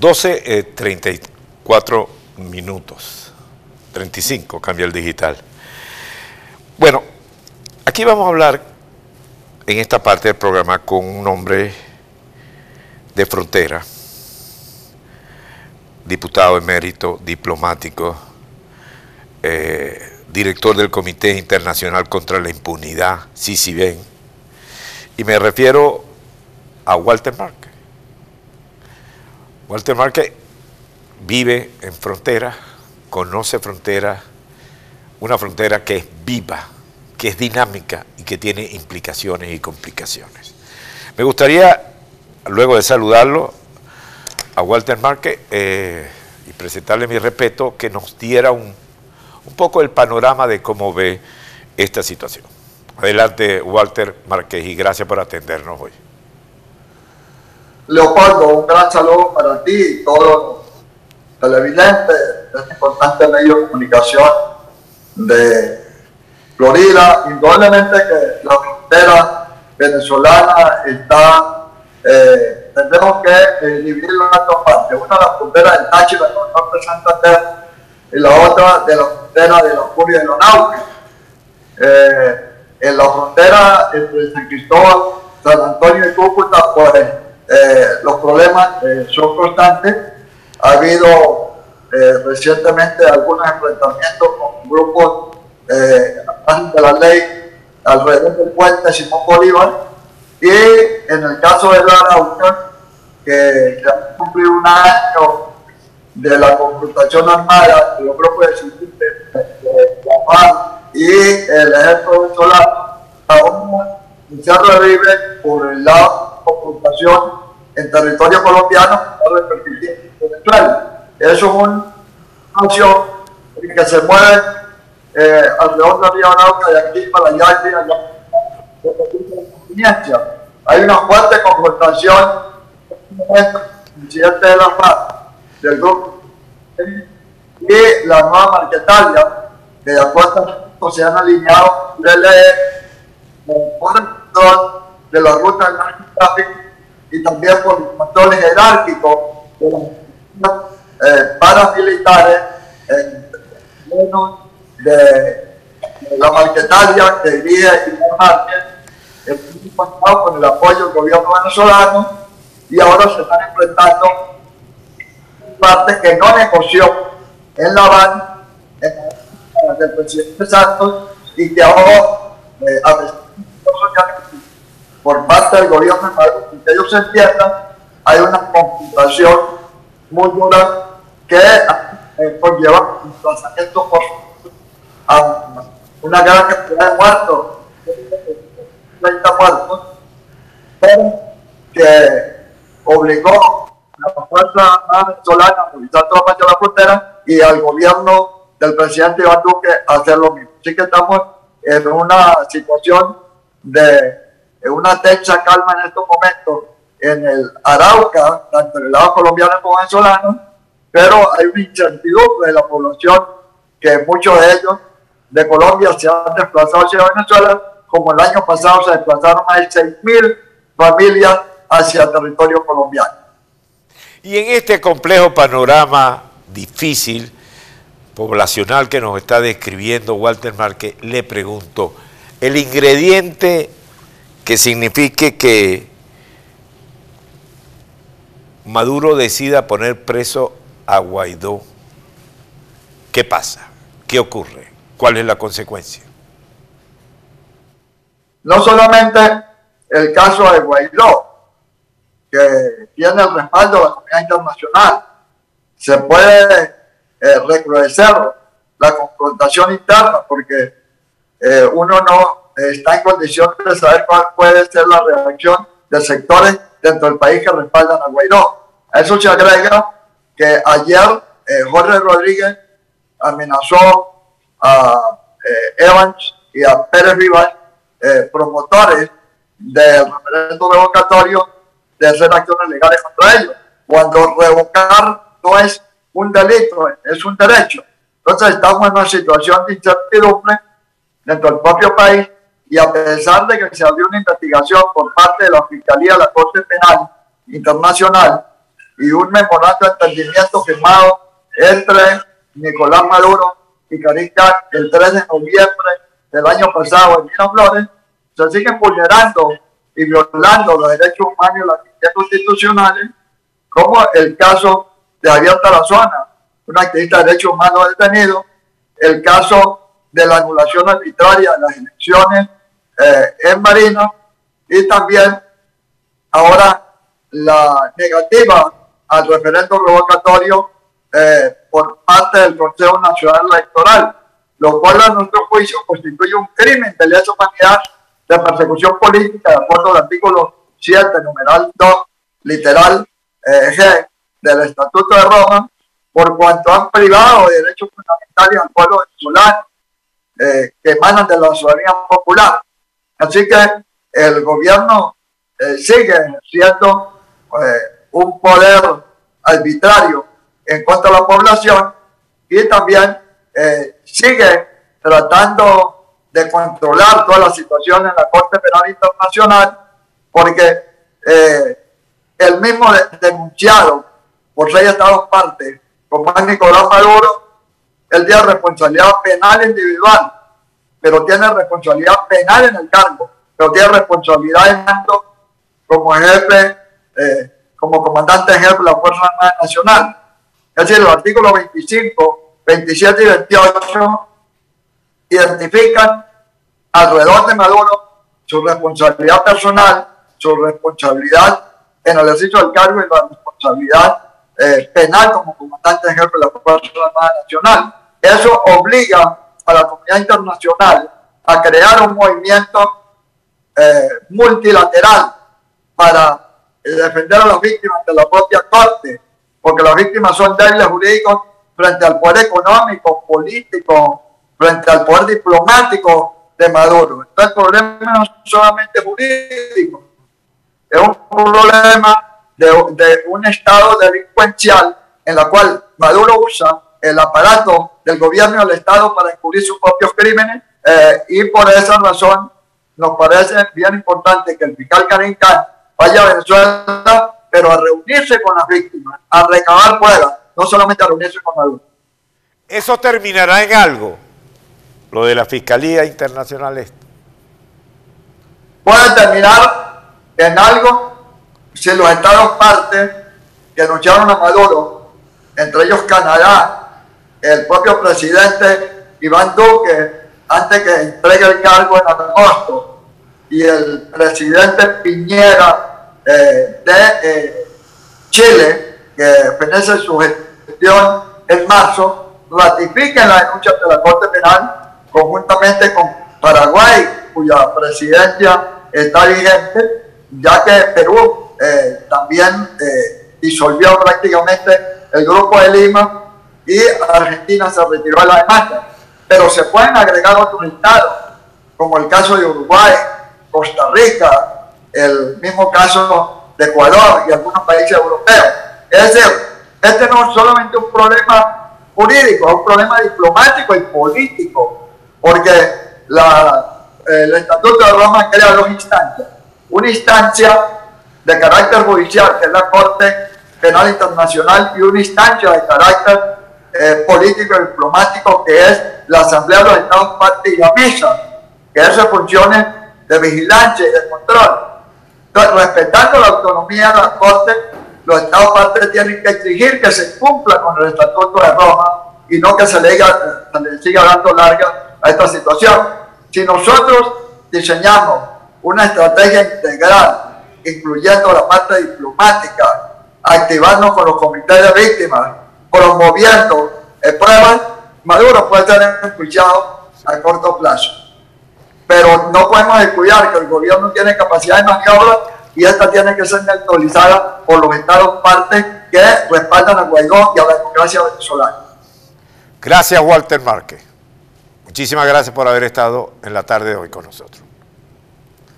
12:34 minutos, 35, cambia el digital. Bueno, aquí vamos a hablar en esta parte del programa con un hombre de frontera, diputado emérito, diplomático, director del Comité Internacional contra la Impunidad, si ven, y me refiero a Walter Márquez. Walter Márquez vive en frontera, conoce frontera, una frontera que es viva, que es dinámica y que tiene implicaciones y complicaciones. Me gustaría, luego de saludarlo a Walter Márquez y presentarle mi respeto, que nos diera un poco el panorama de cómo ve esta situación. Adelante, Walter Márquez, y gracias por atendernos hoy. Leopoldo, un gran saludo para ti y todos los televidentes de este importante medio de comunicación de Florida. Indudablemente que la frontera venezolana está, tenemos que dividirlo en dos partes. Una, la frontera del Táchira, la norte de Santa Terra, y la otra de la frontera de la Curia de Lonau. En la frontera entre San Cristóbal, San Antonio y Cúcuta, pues los problemas son constantes. Ha habido recientemente algunos enfrentamientos con grupos de la ley alrededor del puente Simón Bolívar, y en el caso de la Arauca, que ha cumplido un año de la confrontación armada de los grupos de la FARC y el ejército venezolano, aún se revive por el lado confrontación en territorio colombiano para repercutir en Venezuela. Eso es un negocio que se mueve alrededor del río Nauca, de aquí para allá y de allá. Hay una fuerte confrontación presidente de la FARC, del grupo, y la nueva Marquetalia, que de acuerdo se han alineado por el control de la ruta del narcotráfico y también por controles jerárquicos de los paramilitares de la Marquetalia que dirige Iván Márquez, con el apoyo del gobierno venezolano, y ahora se están enfrentando partes que no negoció en La Habana del presidente Santos, y que ahora a pesar de por parte del gobierno de Maduro, que ellos se entiendan, hay una confrontación muy dura que conlleva un tratamiento a una gran cantidad de muertos, 30 muertos, pero que obligó a la Fuerza Armada Nacional a movilizar tropas de la frontera y al gobierno del presidente Iván Duque a hacer lo mismo. Así que estamos en una situación de una tensa calma en estos momentos en el Arauca, tanto en el lado colombiano como venezolano, pero hay una incertidumbre de la población, que muchos de ellos de Colombia se han desplazado hacia Venezuela, como el año pasado se desplazaron más de 6.000 familias hacia el territorio colombiano. Y en este complejo panorama difícil, poblacional, que nos está describiendo Walter Márquez, le pregunto, el ingrediente que signifique que Maduro decida poner preso a Guaidó. ¿Qué pasa? ¿Qué ocurre? ¿Cuál es la consecuencia? No solamente el caso de Guaidó, que tiene el respaldo de la comunidad internacional, se puede recrudecer la confrontación interna, porque uno no está en condición de saber cuál puede ser la reacción de sectores dentro del país que respaldan a Guaidó. A eso se agrega que ayer Jorge Rodríguez amenazó a Evans y a Pérez Vivas, promotores del referéndum revocatorio, de hacer acciones legales contra ellos, cuando revocar no es un delito, es un derecho. Entonces estamos en una situación de incertidumbre dentro del propio país, y a pesar de que se abrió una investigación por parte de la Fiscalía de la Corte Penal Internacional, y un memorando de entendimiento firmado entre Nicolás Maduro y Karim Khan el 3 de noviembre del año pasado en San Flores, se siguen vulnerando y violando los derechos humanos y las leyes constitucionales, como el caso de Abierta la Zona, un activista de derechos humanos detenido, el caso de la anulación arbitraria de las elecciones en Marino, y también ahora la negativa al referéndum revocatorio por parte del Consejo Nacional Electoral, lo cual a nuestro juicio constituye un crimen de lesa humanidad de persecución política de acuerdo al artículo 7, numeral 2, literal G del Estatuto de Roma, por cuanto han privado de derechos fundamentales al pueblo venezolano que emanan de la soberanía popular. Así que el gobierno sigue ejerciendo un poder arbitrario en contra de la población y también sigue tratando de controlar toda la situación en la Corte Penal Internacional, porque el mismo denunciado por 6 estados partes, como es Nicolás Maduro, él tiene responsabilidad penal individual, pero tiene responsabilidad penal en el cargo, pero tiene responsabilidad en tanto como jefe, como comandante en jefe de la Fuerza Armada Nacional. Es decir, los artículos 25, 27 y 28 identifican alrededor de Maduro su responsabilidad personal, su responsabilidad en el ejercicio del cargo y la responsabilidad penal como comandante en jefe de la Fuerza Armada Nacional. Eso obliga a la comunidad internacional a crear un movimiento multilateral para defender a las víctimas de la propia corte, porque las víctimas son débiles jurídicos frente al poder económico, político, frente al poder diplomático de Maduro. Entonces el problema no es solamente jurídico, es un problema de un estado delincuencial en la cual Maduro usa el aparato del gobierno y del estado para encubrir sus propios crímenes, y por esa razón nos parece bien importante que el fiscal Karim Khan vaya a Venezuela, pero a reunirse con las víctimas, a recabar pruebas, no solamente a reunirse con Maduro. ¿Eso terminará en algo? Lo de la Fiscalía Internacional puede terminar en algo si los estados partes que denunciaron a Maduro, entre ellos Canadá, el propio presidente Iván Duque, antes que entregue el cargo en agosto, y el presidente Piñera de Chile, que finaliza su gestión en marzo, ratifiquen la denuncia de la Corte Penal conjuntamente con Paraguay, cuya presidencia está vigente, ya que Perú también disolvió prácticamente el Grupo de Lima y Argentina se retiró de la demanda. Pero se pueden agregar otros estados, como el caso de Uruguay, Costa Rica, el mismo caso de Ecuador y algunos países europeos. Es decir, este no es solamente un problema jurídico, es un problema diplomático y político, porque el Estatuto de Roma crea dos instancias. Una instancia de carácter judicial, que es la Corte Penal Internacional, y una instancia de carácter político y diplomático, que es la Asamblea de los Estados Partes y la Mesa, que hace funciones de vigilancia y de control. Entonces, respetando la autonomía de la Corte, los Estados Partes tienen que exigir que se cumpla con el Estatuto de Roma y no que se le siga dando larga a esta situación. Si nosotros diseñamos una estrategia integral, incluyendo la parte diplomática, activando con los comités de víctimas, promoviendo pruebas, Maduro puede ser enjuiciado a corto plazo. Pero no podemos descuidar que el gobierno tiene capacidad de maniobra y esta tiene que ser neutralizada por los estados partes que respaldan a Guaidó y a la democracia venezolana. Gracias, Walter Márquez. Muchísimas gracias por haber estado en la tarde de hoy con nosotros.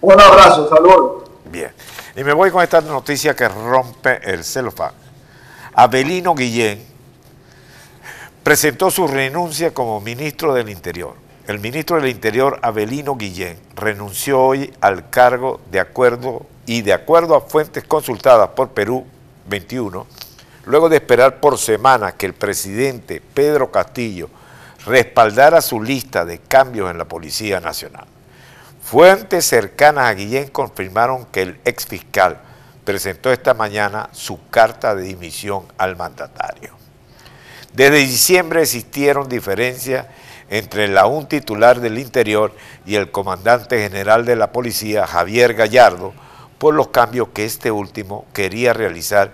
Un abrazo, saludos. Bien, y me voy con esta noticia que rompe el celofán. Avelino Guillén presentó su renuncia como ministro del Interior. El ministro del Interior, Avelino Guillén, renunció hoy al cargo de acuerdo a fuentes consultadas por Perú 21, Luego de esperar por semanas que el presidente Pedro Castillo respaldara su lista de cambios en la Policía Nacional. Fuentes cercanas a Guillén confirmaron que el exfiscal presentó esta mañana su carta de dimisión al mandatario. Desde diciembre existieron diferencias entre el aún titular del Interior y el comandante general de la Policía, Javier Gallardo, por los cambios que este último quería realizar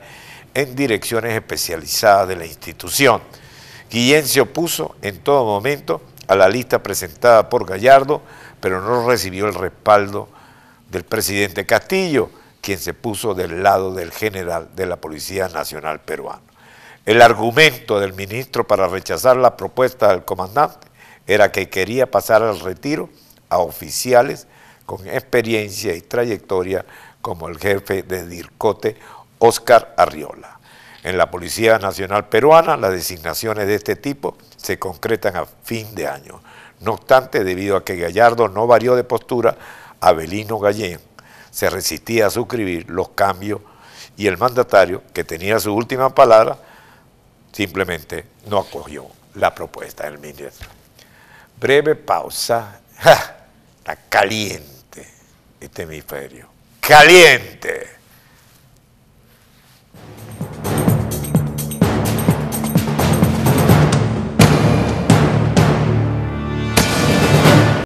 en direcciones especializadas de la institución. Guillén se opuso en todo momento a la lista presentada por Gallardo, pero no recibió el respaldo del presidente Castillo, quien se puso del lado del general de la Policía Nacional Peruana. El argumento del ministro para rechazar la propuesta del comandante era que quería pasar al retiro a oficiales con experiencia y trayectoria como el jefe de DIRCOTE, Óscar Arriola. En la Policía Nacional Peruana, las designaciones de este tipo se concretan a fin de año. No obstante, debido a que Gallardo no varió de postura, Avelino Guillén se resistía a suscribir los cambios y el mandatario, que tenía su última palabra, simplemente no acogió la propuesta del ministro. Breve pausa. ¡Ja! Está caliente este hemisferio. ¡Caliente!